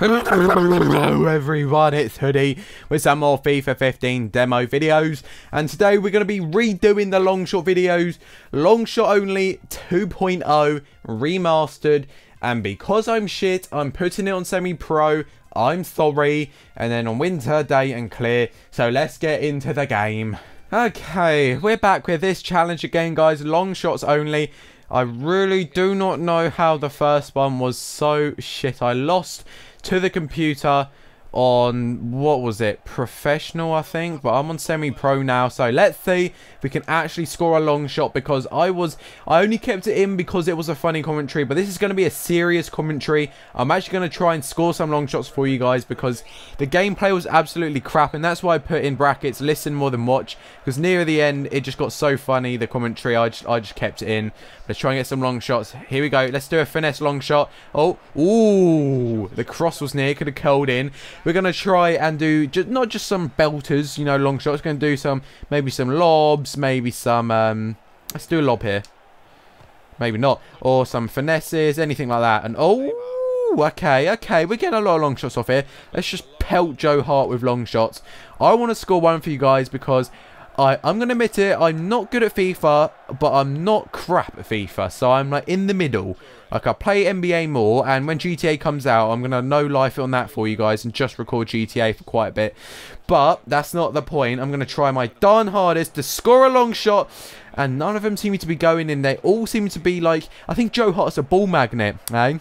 Hello everyone, it's Hoodie with some more FIFA 15 demo videos, and today we're going to be redoing the long shot videos, long shot only 2.0 remastered. And because I'm shit, I'm putting it on semi-pro, I'm sorry, and then on winter, day and clear. So let's get into the game. Okay, we're back with this challenge again, guys, long shots only. I really do not know how the first one was so shit. I lost to the computer on, what was it, professional I think, but I'm on semi-pro now, so let's see if we can actually score a long shot, because I only kept it in because it was a funny commentary, but this is going to be a serious commentary. I'm actually going to try and score some long shots for you guys, because the gameplay was absolutely crap, and that's why I put in brackets listen more than watch, because near the end it just got so funny, the commentary. I just kept it in. Let's try and get some long shots. Here we go. Let's do a finesse long shot. Oh, ooh, the cross was near, could have curled in. We're going to try and do not just some belters, you know, long shots. Going to do some, maybe some lobs, maybe some, let's do a lob here. Maybe not. Or some finesses, anything like that. And, oh, okay. We're getting a lot of long shots off here. Let's just pelt Joe Hart with long shots. I want to score one for you guys because I'm going to admit it, I'm not good at FIFA, but I'm not crap at FIFA. So I'm like in the middle. Like I play NBA more, and when GTA comes out, I'm going to no life on that for you guys and just record GTA for quite a bit. But that's not the point. I'm going to try my darn hardest to score a long shot, and none of them seem to be going in. They all seem to be like, I think Joe Hart's a ball magnet, eh?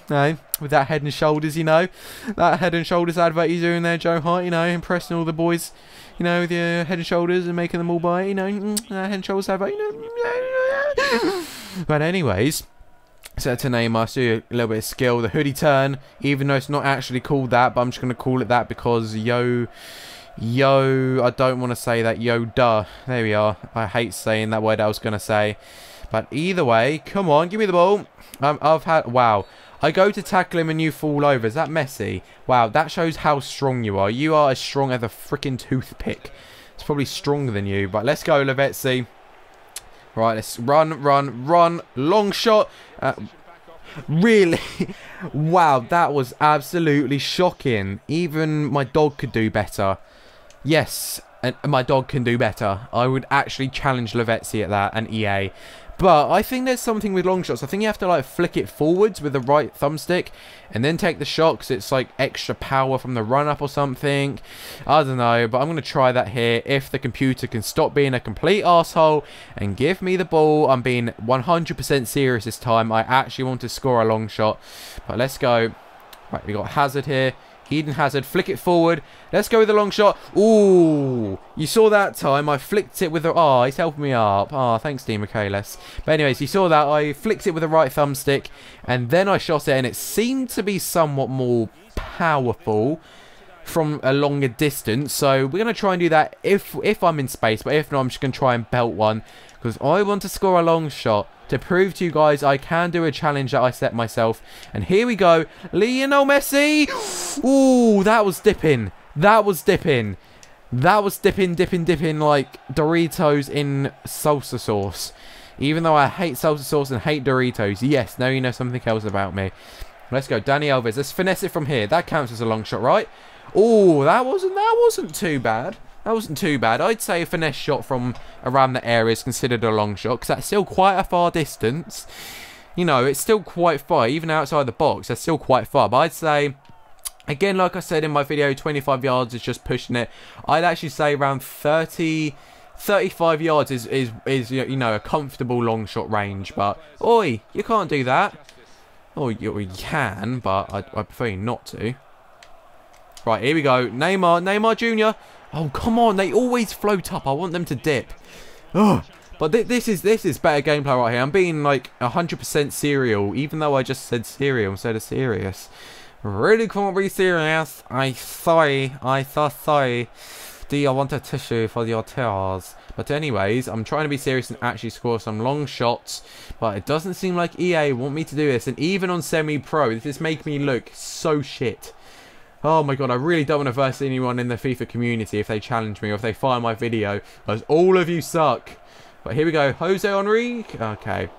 With that head and shoulders, you know. That head and shoulders advert he's doing there, Joe Hart, you know, impressing all the boys, you know, with your head and shoulders and making them all buy, you know, head and shoulders advert, you know. But anyways, set to Neymar, so a little bit of skill. The hoodie turn, even though it's not actually called that, but I'm just going to call it that because I don't want to say that, yo-duh. There we are. I hate saying that word I was going to say. But either way, come on, give me the ball. Wow. I go to tackle him and you fall over. Is that Messi? Wow, that shows how strong you are. You are as strong as a freaking toothpick. It's probably stronger than you, but let's go, Lavezzi. Right, let's run. Long shot. Really? Wow, that was absolutely shocking. Even my dog could do better. Yes, and my dog can do better. I would actually challenge Lavezzi at that and EA. But I think there's something with long shots. I think you have to like flick it forwards with the right thumbstick and then take the shot, because it's like extra power from the run-up or something. I don't know, but I'm going to try that here. If the computer can stop being a complete asshole and give me the ball. I'm being 100% serious this time. I actually want to score a long shot. But let's go. Right, we got Hazard here. Eden Hazard, flick it forward. Let's go with the long shot. Ooh, you saw that time. I flicked it with the... Ah, oh, he's helping me up. Ah, oh, thanks, Dean McAllis. But anyways, you saw that. I flicked it with the right thumbstick, and then I shot it, and it seemed to be somewhat more powerful from a longer distance. So we're going to try and do that if I'm in space. But if not, I'm just going to try and belt one, because I want to score a long shot to prove to you guys I can do a challenge that I set myself. And here we go. Lionel Messi. Ooh, that was dipping. That was dipping like Doritos in salsa sauce. Even though I hate salsa sauce and hate Doritos. Yes, now you know something else about me. Let's go. Dani Alves. Let's finesse it from here. That counts as a long shot, right? Ooh, that wasn't too bad. That wasn't too bad. I'd say a finesse shot from around the area is considered a long shot, because that's still quite a far distance. You know, it's still quite far. Even outside the box, that's still quite far. But I'd say, again, like I said in my video, 25 yards is just pushing it. I'd actually say around 30... 35 yards is, you know, a comfortable long shot range. But, oi, you can't do that. Oh, you can, but I prefer you not to. Right, here we go. Neymar Jr. Oh, come on. They always float up. I want them to dip. Oh, but this is better gameplay right here. I'm being like 100% serial, even though I just said serial instead of serious. Really can't be serious. I sorry. Do you want a tissue for your tears? But anyways, I'm trying to be serious and actually score some long shots. But it doesn't seem like EA want me to do this. And even on semi-pro, this is making me look so shit. Oh my god, I really don't want to verse anyone in the FIFA community if they challenge me or if they fire my video, because all of you suck. But here we go, Jose Henrique. Okay.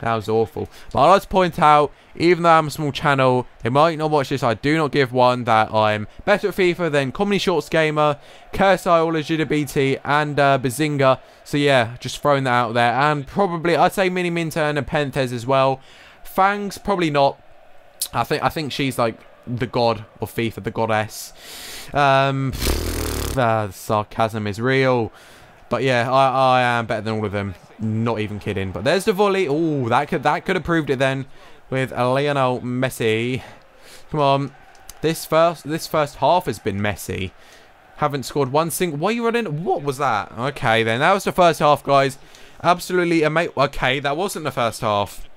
That was awful. But I'd like to point out, even though I'm a small channel, they might not watch this. I do not give one that I'm better at FIFA than Comedy Shorts Gamer, Curseiola, GDBT, and Bazinga. So yeah, just throwing that out there. And probably, I'd say Mini Minter and Nepenthes as well. Fangs, probably not. I think she's like the god of FIFA, the goddess. The sarcasm is real. But yeah, I am better than all of them. Not even kidding. But there's the volley. Oh, that could have proved it then with Lionel Messi. Come on. This first half has been messy. Haven't scored one single. Why are you running? What was that? Okay, then that was the first half, guys. Absolutely amazing. Okay, that wasn't the first half.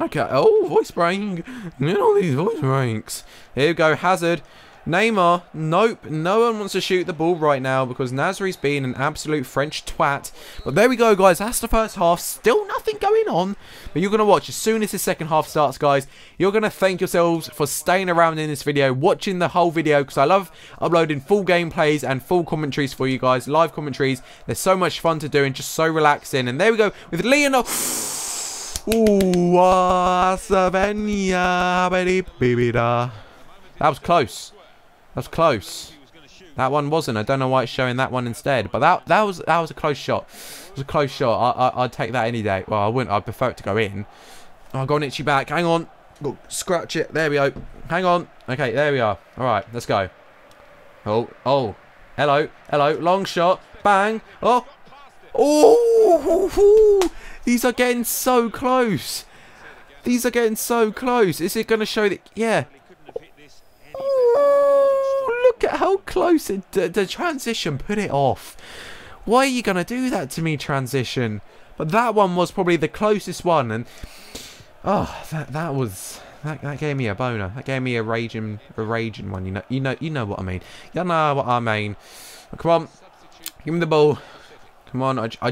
Okay. Oh, voice break. You know these voice breaks. Here we go. Hazard. Neymar, nope, no one wants to shoot the ball right now because Nasri's been an absolute French twat. But there we go, guys, that's the first half, still nothing going on. But you're going to watch, as soon as the second half starts, guys, you're going to thank yourselves for staying around in this video, watching the whole video, because I love uploading full gameplays and full commentaries for you guys, live commentaries. They're so much fun to do and just so relaxing. And there we go, with Lionel... That was close. That's close. That one wasn't. I don't know why it's showing that one instead. But that was a close shot. It was a close shot. I'd take that any day. Well, I wouldn't. I'd prefer it to go in. Oh, go on, itchy back. Hang on. Go, scratch it. There we go. Hang on. Okay, there we are. All right, let's go. Oh. Hello. Hello. Long shot. Bang. Oh. Oh. These are getting so close. These are getting so close. Is it going to show that? Yeah. Look at how close the transition put it off. Why are you going to do that to me, transition? But that one was probably the closest one, and oh, that gave me a boner. That gave me a raging one. You know what I mean. You know what I mean. Come on, give me the ball. Come on, I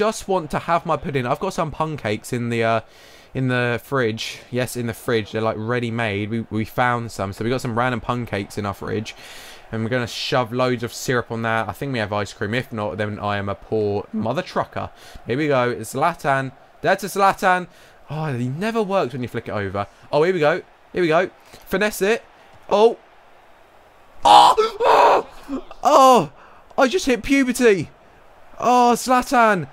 just want to have my pudding. I've got some pun cakes in the fridge. Yes, in the fridge. They're like ready made. We found some. So we got some random pun cakes in our fridge. And we're going to shove loads of syrup on that. I think we have ice cream. If not, then I am a poor mother trucker. Here we go. It's Zlatan. That's a Zlatan. Oh, he never works when you flick it over. Oh, here we go. Here we go. Finesse it. Oh. Oh. Oh. Oh. I just hit puberty. Oh, Zlatan.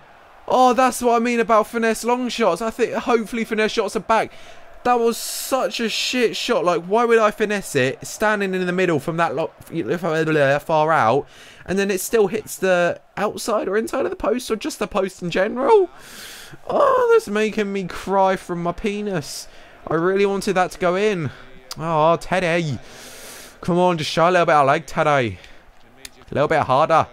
Oh, that's what I mean about finesse long shots. I think hopefully finesse shots are back. That was such a shit shot. Like, why would I finesse it standing in the middle from that far out, and then it still hits the outside or inside of the post, or just the post in general? Oh, that's making me cry from my penis. I really wanted that to go in. Oh, Teddy. Come on, just show a little bit. I like Teddy. A little bit harder.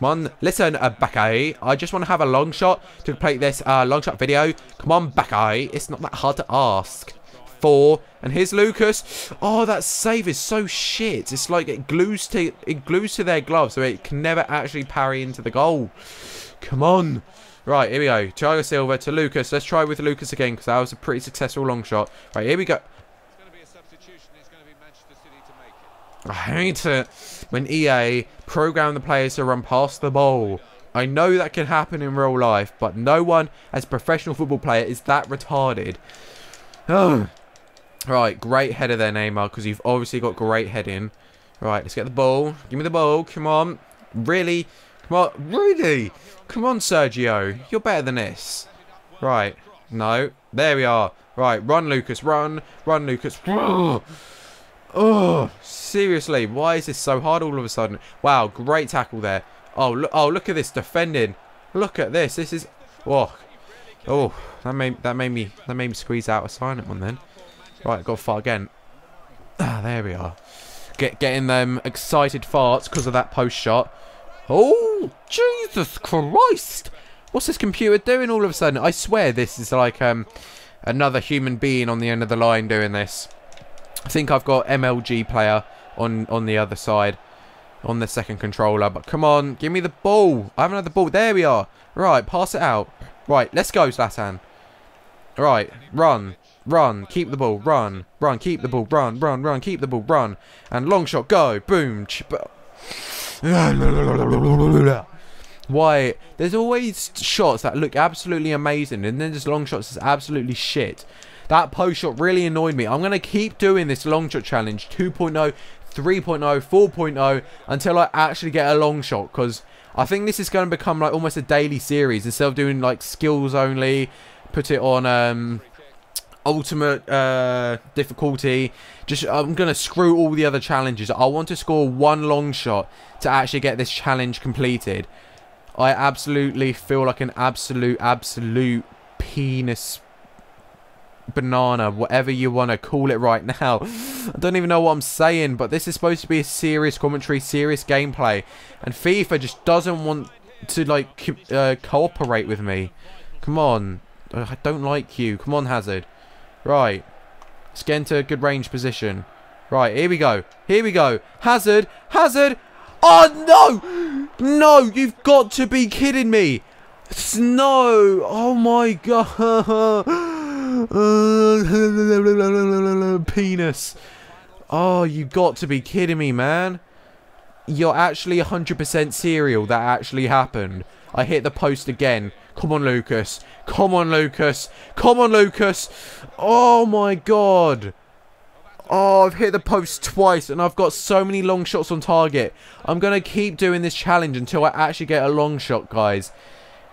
Come on, listen, Bakayi. I just want to have a long shot to play this long shot video. Come on, Bakayi. It's not that hard to ask. Four. And here's Lucas. Oh, that save is so shit. It's like it glues to their glove, so it can never actually parry into the goal. Come on. Right, here we go. Thiago Silva to Lucas. Let's try with Lucas again, because that was a pretty successful long shot. Right, here we go. It's going to be a substitution. It's going to be Manchester City to make it. I hate it when EA program the players to run past the ball. I know that can happen in real life, but no one as a professional football player is that retarded. Oh. Right, great header there, Neymar, because you've obviously got great heading. Right, let's get the ball. Give me the ball. Come on. Really? Come on. Really? Come on, Sergio. You're better than this. Right. No. There we are. Right, run, Lucas. Run. Run, Lucas. Oh. Oh, seriously, why is this so hard all of a sudden? Wow, great tackle there. Oh, look at this defending. Look at this. This is oh, that made me squeeze out a sign-up one then. Right, got far again. Ah, there we are. Getting them excited farts because of that post shot. Oh, Jesus Christ! What's this computer doing all of a sudden? I swear this is like another human being on the end of the line doing this. I think I've got MLG player on the other side, on the second controller. But come on, give me the ball. I haven't had the ball. There we are. Right, pass it out. Right, let's go, Zlatan. Right, run. Run. Keep the ball. Run. Run. Keep the ball. Run. Run. Run. Keep the ball. Run. And long shot. Go. Boom. why there's always shots that look absolutely amazing and then there's long shots that's absolutely shit. That post shot really annoyed me. I'm going to keep doing this long shot challenge 2.0, 3.0, 4.0 until I actually get a long shot, because I think this is going to become like almost a daily series instead of doing like skills only, put it on ultimate difficulty. Just I'm going to screw all the other challenges. I want to score one long shot to actually get this challenge completed. I absolutely feel like an absolute penis banana, whatever you want to call it right now. I don't even know what I'm saying, but this is supposed to be a serious commentary, serious gameplay, and FIFA just doesn't want to like cooperate with me. Come on, I don't like you. Come on, Hazard. Right, let's get into a good range position. Right, here we go, here we go. Hazard, Hazard. Oh no, no, you've got to be kidding me. Snow. Oh my god. Penis. Oh, you got to be kidding me, man. You're actually 100% serial. That actually happened. I hit the post again. Come on, Lucas. Come on, Lucas. Come on, Lucas. Oh my god. Oh, I've hit the post twice and I've got so many long shots on target. I'm gonna keep doing this challenge until I actually get a long shot, guys,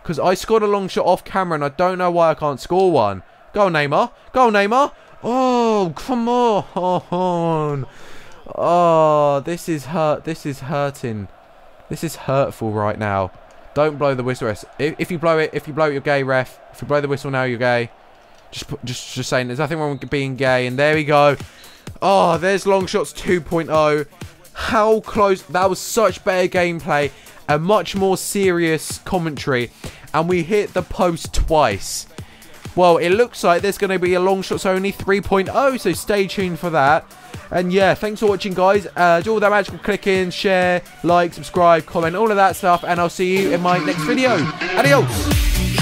because I scored a long shot off camera and I don't know why I can't score one. Go, Neymar. Go, Neymar. Oh, come on. Oh, this is hurt. This is hurting. This is hurtful right now. Don't blow the whistle. If you blow it, you're gay, ref. If you blow the whistle now, you're gay. Just saying, there's nothing wrong with being gay. And there we go. Oh, there's long shots 2.0. How close. That was such better gameplay. A much more serious commentary. And we hit the post twice. Well, it looks like there's going to be a long shots only 3.0, so stay tuned for that. And yeah, thanks for watching, guys. Do all that magical clicking, share, like, subscribe, comment, all of that stuff. And I'll see you in my next video. Adios.